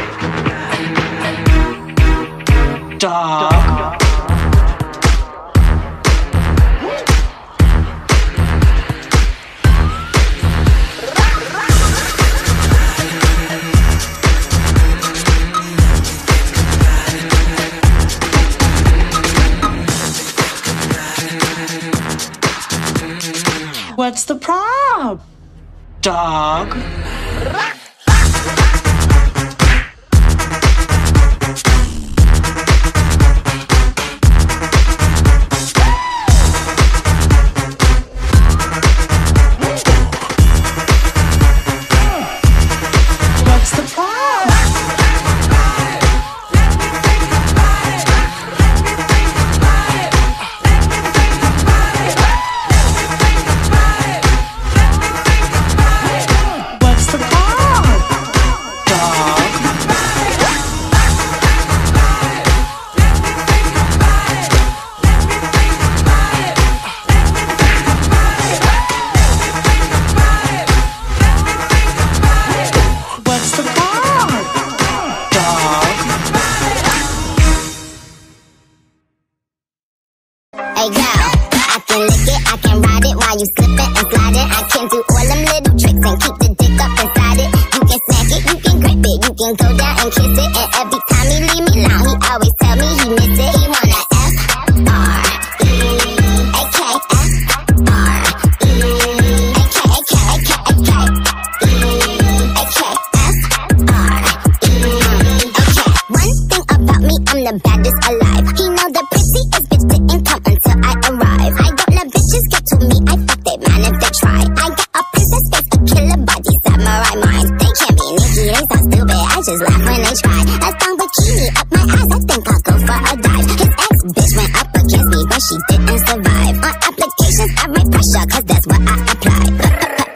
Dog. What's the problem? Dog. Hey girl, I can lick it, I can ride it while you slip it and slide it. I can do all them little tricks and keep the dick up inside it. You can smack it, you can grip it, you can go down and kiss it. And every time he leave me alone, he always tell me he miss it. He wanna F-R-E-A-K-F-R-E-A-K-F-R-E-A-K-F-R-E-A-K. One thing about me, I'm the baddest alive. He know the prettiest bitch didn't come until I arrive. I don't let bitches get to me. I fuck they man if they try. I got a princess face, a killer body, samurai mind. They can't be Nikki, they sound stupid. I just laugh when they try. A thong bikini up my ass, I think I'll go for a dive. His ex bitch went up against me, but she didn't survive. On applications, I write pressure, cause that's what I apply.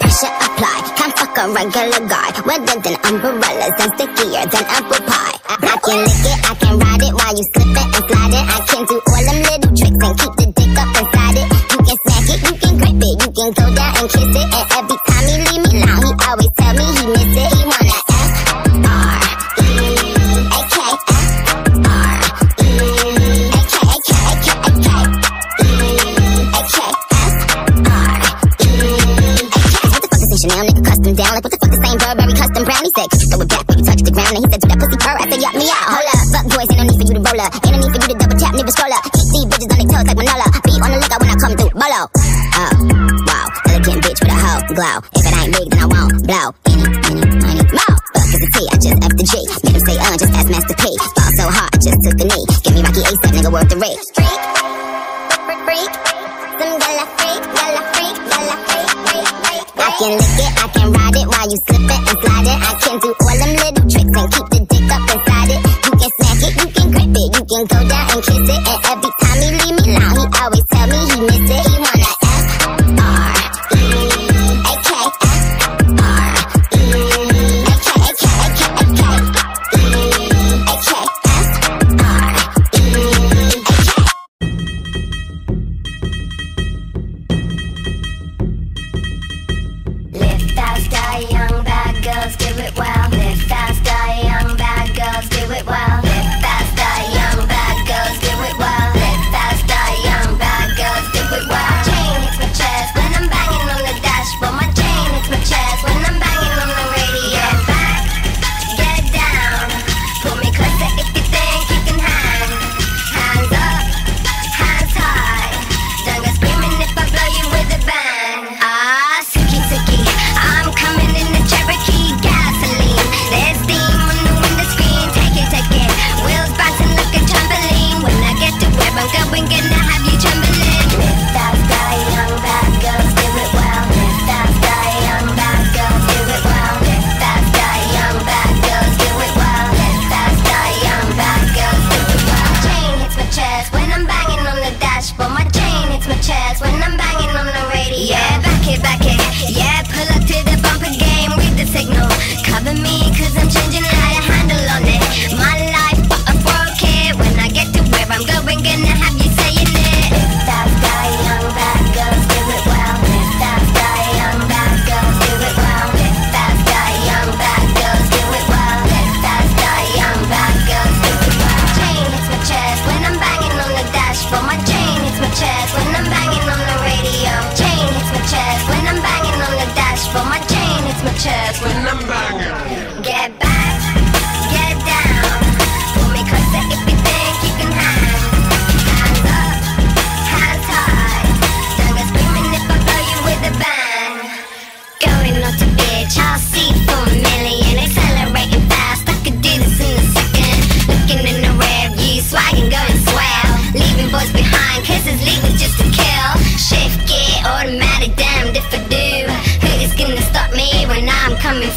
Pressure apply. Can't fuck a regular guy. Wetter than umbrellas and stickier than apple pie. I can lick it, I can ride it while you slip it and slide it. I can do all them little tricks and keep the dick up inside it. You can smack it, you can grip it, you can go down and kiss it. And every time he leave me alone, he always tell me he miss it. He wanna F-R-E-A-K-F-R-E-A-K-F-R-E-A-K. What the fuck is Chanel? Like what the fuck is Burberry custom brown? He said, throw it back when you touch the ground. And he said, do that pussy purr. I said, yup, me out. Hold up, fuck boys, ain't no need for you to roll up. Ain't no need for you to double tap, nigga scroll up. These bitches on their toes like Manola. Be on the lookout when I come through, bolo. Oh, wow, elegant bitch with a hoe glow. If it ain't big, then I won't blow. Any, more. Fuck is a T, I just F the G. Made him say, just ask Master P. Fall so hard, I just took the knee. Give me Rocky A7, nigga, worth the rate. Freak, some gala freak. I can lick it, I can ride it while you slip it and slide it. I can do all them little tricks and keep the dick up inside it. You can smack it, you can grip it, you can go down and kiss it. And every time he leave me alone, he always tell me he miss it. He wanna I'm coming in the Cherokee gasoline. There's the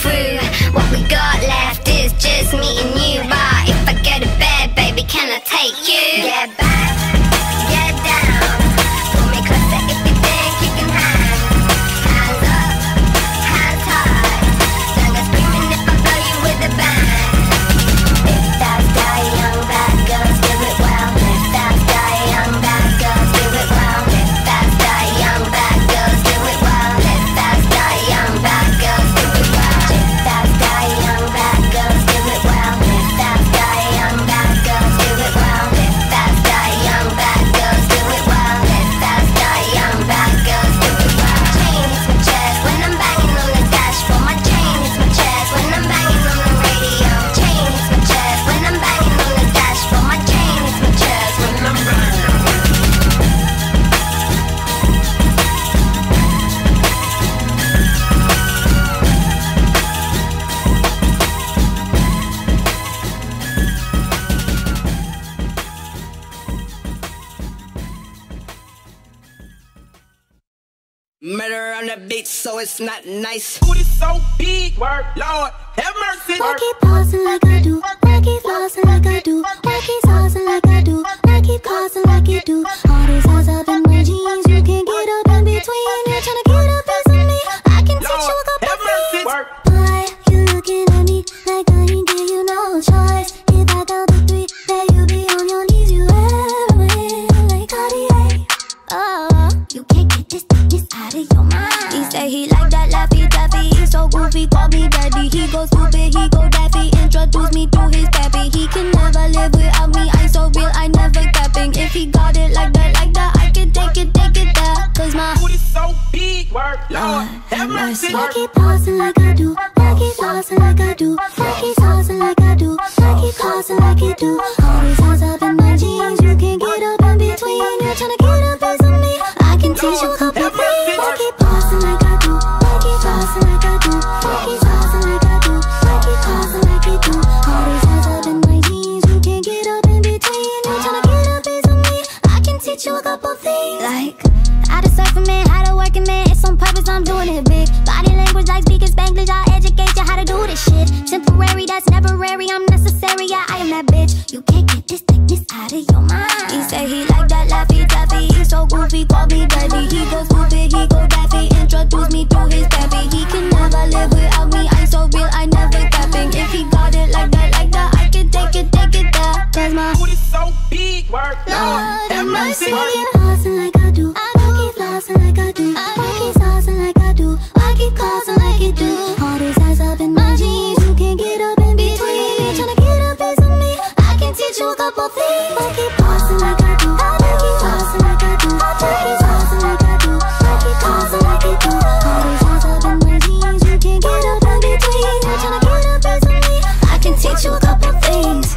true. What we got left is just me and you. But if I go to bed, baby, can I take you? Get back, get down. Pull me closer if you think you can hang. Hands up, hands high. Don't go screaming if I blow you with a bang. If that's die, young bad girls, do it well. If that's die, young bad girls, do it well. If that's die, young bad girls, do it well. If that's die, young bad girls, do it well. If that's die, young bad girls, do it well. If that's die, young bad girls, do it well. If that's die, young bad girls, do it well. If that's die, young bad girls, do it well. Chain is my chest when I'm banging on the dashboard. My chain is my chest when I'm banging on the radio. Chain is my chest when I'm banging on the dashboard. My chain is my chest when I'm banging. Murder on the beat, so it's not nice. Booty so big, word, Lord, have mercy. I keep pausing like I do, I keep flossing like I do, I keep saucing like I do, I keep causing like you do. All these hoes up in my jeans, you can't get up in between. You're trying to get up as me, I can teach you a couple things. Why you looking at me like I ain't give you no choice? If I count to three, then you be on your knees, you ever like Cartier. Oh, you can't get this. Out of your mind. He say he like that laffy taffy. He's so goofy, call me daddy. He go stupid, he go daffy. Introduce me to his pappy. He can never live without me. I'm so real, I never capping. If he got it like that, I can take it there. Cause my booty so big, work, Lord, have mercy. I keep pausing like I do, I keep flossing like I do, I keep saucing like I do, I keep causing like you do. All these hands up in my jeans, you can't get up in between. You're trying to get up as a me, I can teach you a couple things. I keep pausing like I do, I keep pausing like I do, I keep pausing like I do, I keep pausing like you do. All these hands up in my jeans, you can't get up in between. You're trying to get up as a me, I can teach you a couple things. Like, how to surf a man, how to work a man. It's on purpose, I'm doing it big. Body language like speaking Spanglish, I'll educate you how to do this shit. Temporary, that's never rare, I'm necessary, yeah, I am that bitch. You can't get this thickness out of your mind. He say he like that laffy taffy. He's so goofy, call me daddy. He goes stupid, he go daffy. Introduce me to his pappy. He can never live without me. I'm so real, I never capping. If he got it like that, I can take it there. Cause my booty so big, work, Lord, have mercy. I keep pausing like I do, I keep flossing like I do, I keep saucing like I do, I keep causing like you do. All these eyes up in my jeans, you can't get up in between. You're trying to get up as me, I can teach you a couple things. I keep pausing like I do, I keep flossing like I do, I keep saucing like I do, I keep causing like you do. All these eyes up in my jeans, you can't get up in between. You're trying to get up as me, I can teach you a couple things.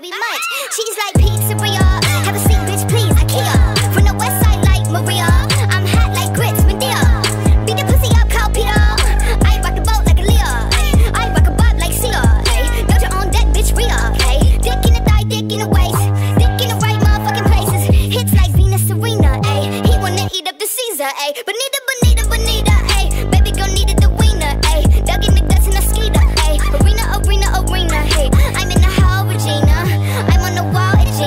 very much. She's like pizzeria. Have a seat, bitch, please. IKEA. From the west side like Maria. I'm hot like grits, Medea. Beat the pussy up, call Peter. I rock the boat like Aaliyah. I rock a bob like Sia. Got your own deck, bitch, Rhea. Dick in the thigh, dick in the waist. Dick in the right motherfucking places. Hits like Venus, Serena. He wanna eat up the Caesar. Bonita, bonita, bonita. Baby girl needed the wiener. Dougie McDucks in a skeeter. Arena, arena, arena. I'm in the hall, Regina. I'm on the wall, it's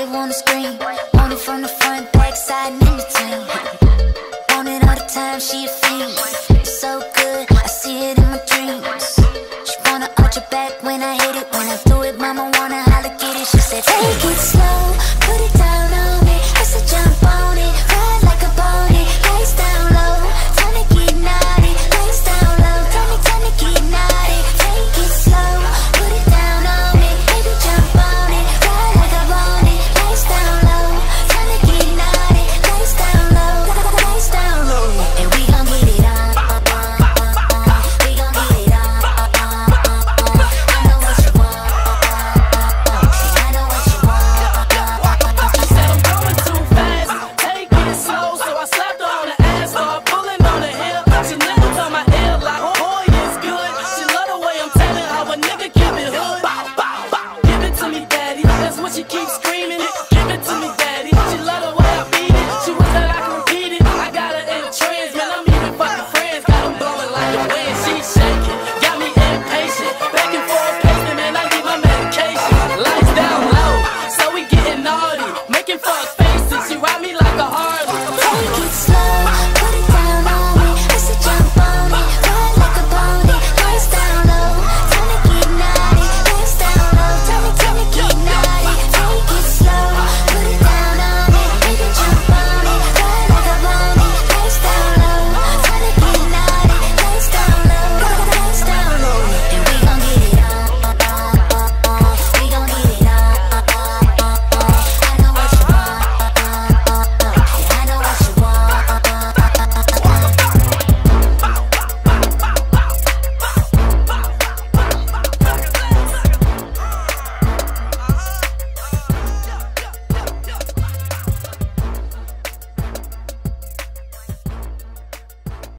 Everybody wanna scream.